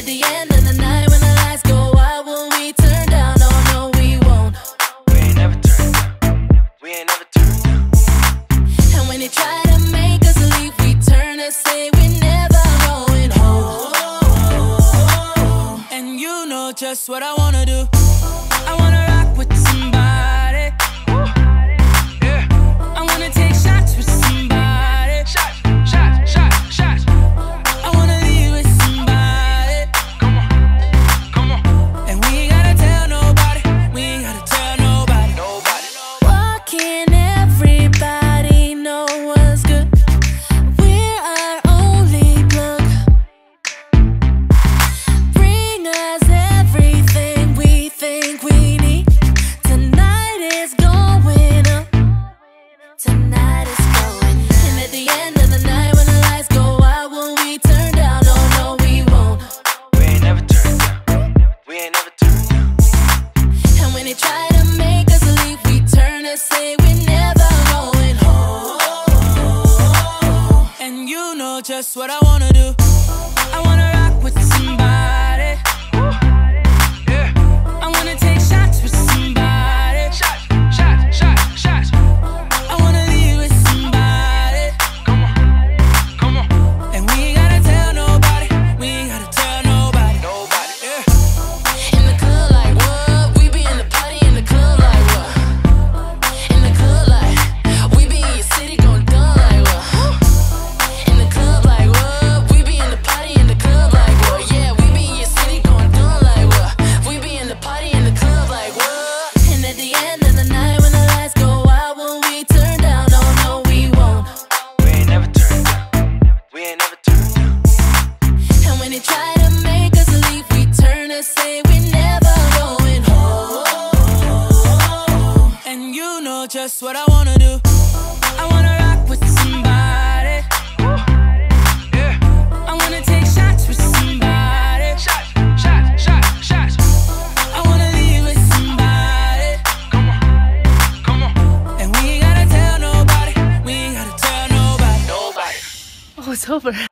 at the end of the night when the lights go out, will we turn down? Oh no, we won't. We ain't never turned down. We ain't never turned down. And when they try to make us leave, we turn and say we're never going home. And you know just what I wanna do. I wanna rock with somebody. Yeah. I wanna take shots with somebody. Shots. I wanna leave with somebody. Come on. And we ain't gotta tell nobody. Nobody. Walking, everybody know what's good. We're our only plug. Bring us everything we think we need. Tonight is going up. Tonight is going up. And at the end of the night when the lights go out, will we turn down? Oh no, we won't. We ain't never turned down. We ain't never turned down. And when they try to make us leave, we turn and say we're never going home. And you know just what I wanna do. I wanna rock with somebody. Yeah. I wanna take shots with somebody. Shots. I wanna leave with somebody. Come on. And we ain't gotta tell nobody. Nobody. Yeah. In the club like what? We be in the party in the club like what? In the club like we be in your city going dumb like what? In the club like what? We be in the party in the club like what? Yeah, we be in your city going dumb like what? We be in the party in the club like what? And at the end of the night when the lights go out, will we turn down? Oh no, we won't. We ain't never turned down. We ain't never turned down. And when they try to make us leave, we turn and say we're never going home. And you know just what I wanna do. I wanna rock with somebody. Yeah. I wanna take shots with somebody. Shots. I wanna leave with somebody. Come on. And we ain't gotta tell nobody. Oh, it's over.